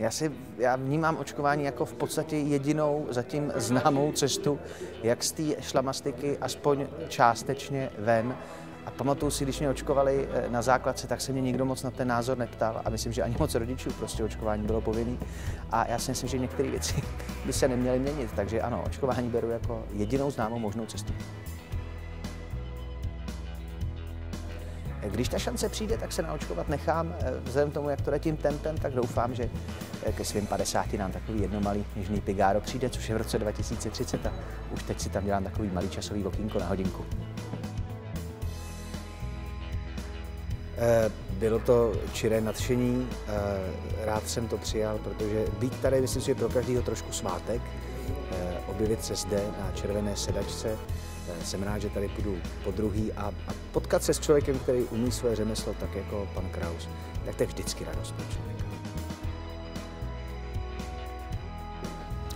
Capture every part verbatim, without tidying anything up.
Já, si, já vnímám očkování jako v podstatě jedinou zatím známou cestu, jak z té šlamastiky aspoň částečně ven. A pamatuju si, když mě očkovali na základce, tak se mě nikdo moc na ten názor neptal a myslím, že ani moc rodičů prostě očkování bylo povinné. A já si myslím, že některé věci by se neměly měnit, takže ano, očkování beru jako jedinou známou možnou cestu. Když ta šance přijde, tak se naočkovat nechám. Vzhledem k tomu, jak to jde tím tempem, tak doufám, že ke svým padesáti nám takový jedno malý knižný pigáro přijde, což je v roce dva tisíce třicet a už teď si tam dělám takový malý časový okýnko na hodinku. Bylo to čiré nadšení, rád jsem to přijal, protože být tady, myslím si, že pro každého trošku svátek, objevit se zde na červené sedačce. Jsem rád, že tady půjdu podruhý a, a potkat se s člověkem, který umí své řemeslo, tak jako pan Kraus, tak to je vždycky radost pro člověka.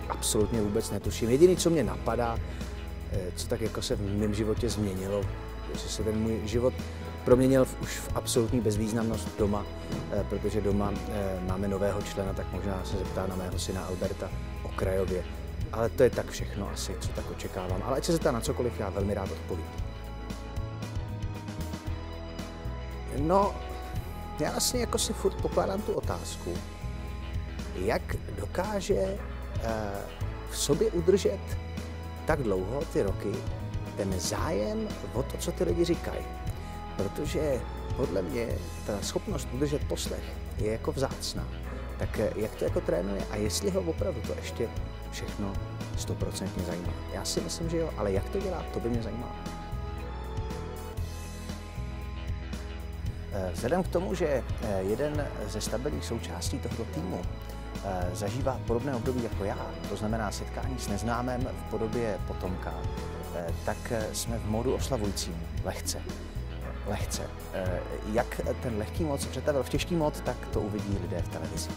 Absolutně vůbec netuším. Jediné, co mě napadá, co tak jako se v mém životě změnilo, že se ten můj život proměnil v, už v absolutní bezvýznamnost doma, protože doma máme nového člena, tak možná se zeptá na mého syna Alberta okrajově. Ale to je tak všechno asi, co tak očekávám. Ale ať se zeptá na cokoliv, já velmi rád odpovím. No, já vlastně jako si furt pokládám tu otázku, jak dokáže v sobě udržet tak dlouho ty roky ten zájem o to, co ty lidi říkají. Protože podle mě ta schopnost udržet poslech je jako vzácná. Tak jak to jako trénuje a jestli ho opravdu to ještě všechno stoprocentně zajímá. Já si myslím, že jo, ale jak to dělá, to by mě zajímalo. Vzhledem k tomu, že jeden ze stabilních součástí tohoto týmu zažívá podobné období jako já, to znamená setkání s neznámém v podobě potomka, tak jsme v módu oslavujícím lehce. lehce. Jak ten lehký mód se přetavil v těžký mód, tak to uvidí lidé v televizi.